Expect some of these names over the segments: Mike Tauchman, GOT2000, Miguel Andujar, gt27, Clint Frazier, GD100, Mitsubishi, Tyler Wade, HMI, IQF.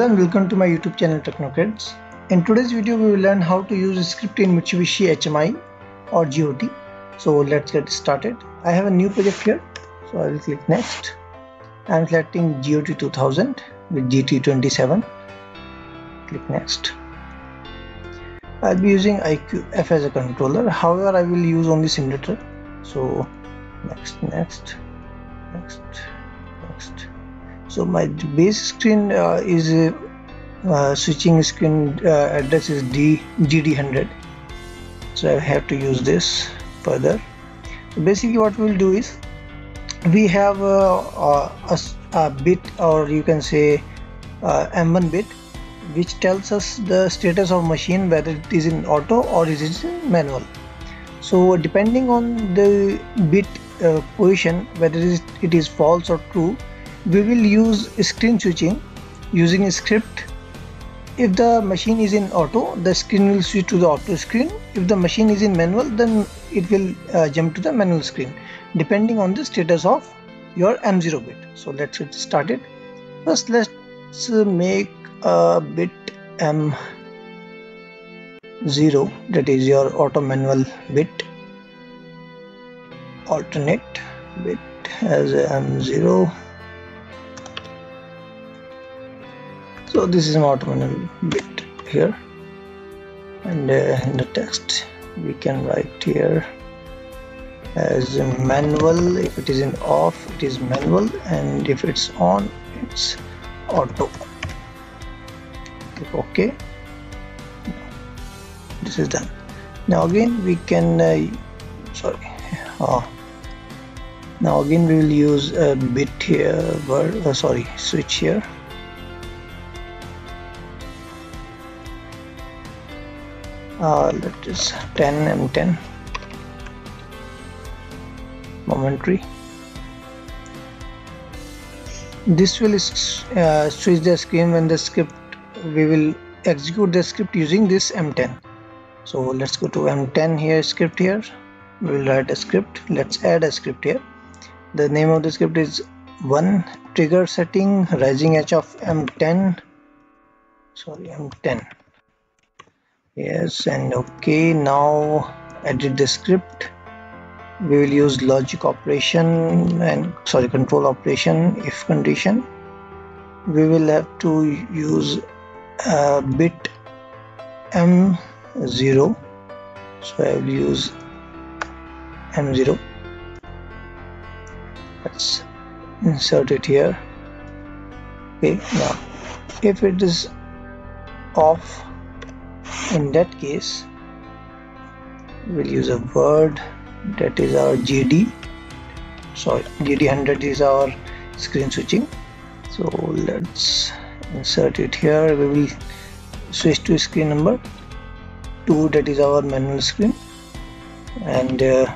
Hello and welcome to my YouTube channel TechnoKids. In today's video we will learn how to use a script in Mitsubishi HMI or GOT. So let's get started. I have a new project here, so I will click next. I am selecting GOT2000 with gt27. Click next. I will be using IQF as a controller, however I will use only simulator. So next. So my base screen is switching screen address is GD100. So I have to use this further. So basically what we'll do is we have a bit, or you can say M1 bit, which tells us the status of machine, whether it is in auto or it is in manual. So depending on the bit position, whether it is false or true, we will use screen switching using a script. If the machine is in auto, the screen will switch to the auto screen. If the machine is in manual, then it will jump to the manual screen, depending on the status of your M0 bit. So let's get started. First let's make a bit M0, that is your auto manual bit. Alternate bit as M0. So this is an automatic bit here, and in the text we can write here as manual. If it is in off, it is manual, and if it's on, it's auto. Click OK. This is done. Now again we can now again we will use a bit here, switch here. That is 10 M10 momentary. This will switch the screen when the script, we will execute the script using this M10. So let's go to M10 here, script here. We will write a script. Let's add a script here. The name of the script is 1 trigger setting rising edge of M10. Yes, and OK. Now edit the script. We will use logic operation and control operation, if condition. We will have to use bit M0. So I will use M0. Let's insert it here. OK, now if it is off, in that case we'll use a word, that is our GD. So GD100 is our screen switching. So let's insert it here. We will switch to screen number 2, that is our manual screen. And okay,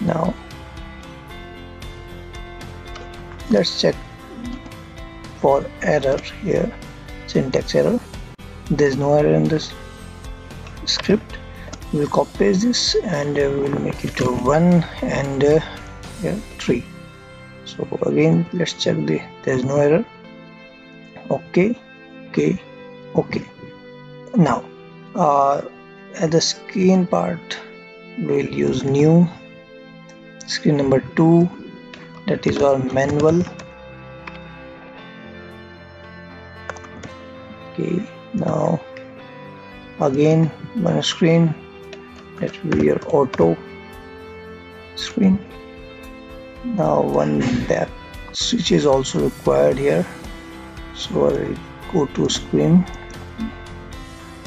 now let's check for error here. Syntax error. There is no error in this script. We will copy paste this and we will make it to 1 and 3. So again let's check there is no error. OK. Now at the screen part we will use new screen number 2, that is our manual. Okay, now again one screen, that will be your auto screen. Now one back switch is also required here. So I go to screen.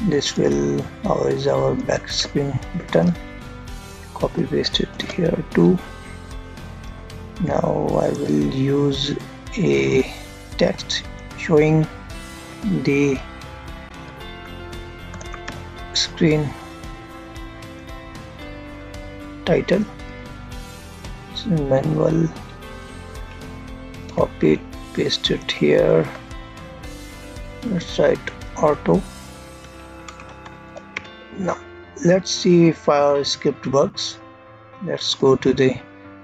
This will always our back screen button. Copy paste it here too. Now I will use a text showing the screen title. It's manual. Copy it, paste it here. Let's write auto. Now let's see if our script works. Let's go to the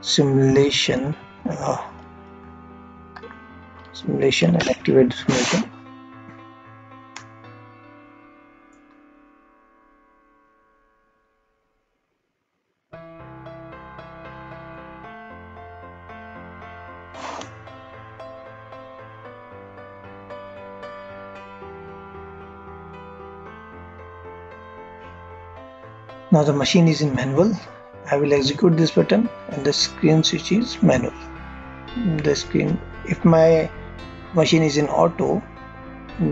simulation simulation and activate the simulation. Now the machine is in manual. I will execute this button and the screen switch is manual. If my machine is in auto,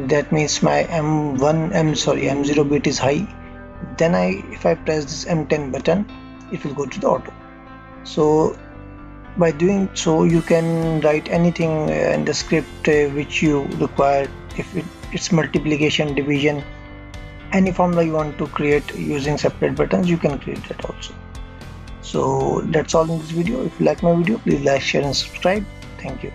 that means my M0 bit is high. Then if I press this M10 button, it will go to the auto. So by doing so, you can write anything in the script which you require. If it's multiplication, division, any formula you want to create using separate buttons, you can create that also. So that's all in this video. If you like my video, please like, share and subscribe. Thank you.